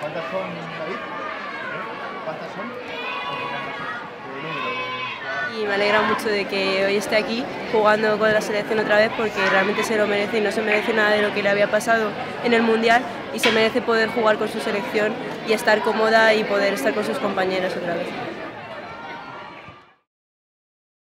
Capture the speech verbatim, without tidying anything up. ¿Cuántas son, David? ¿Cuántas son? Y me alegra mucho de que hoy esté aquí jugando con la selección otra vez, porque realmente se lo merece y no se merece nada de lo que le había pasado en el Mundial, y se merece poder jugar con su selección y estar cómoda y poder estar con sus compañeros otra vez.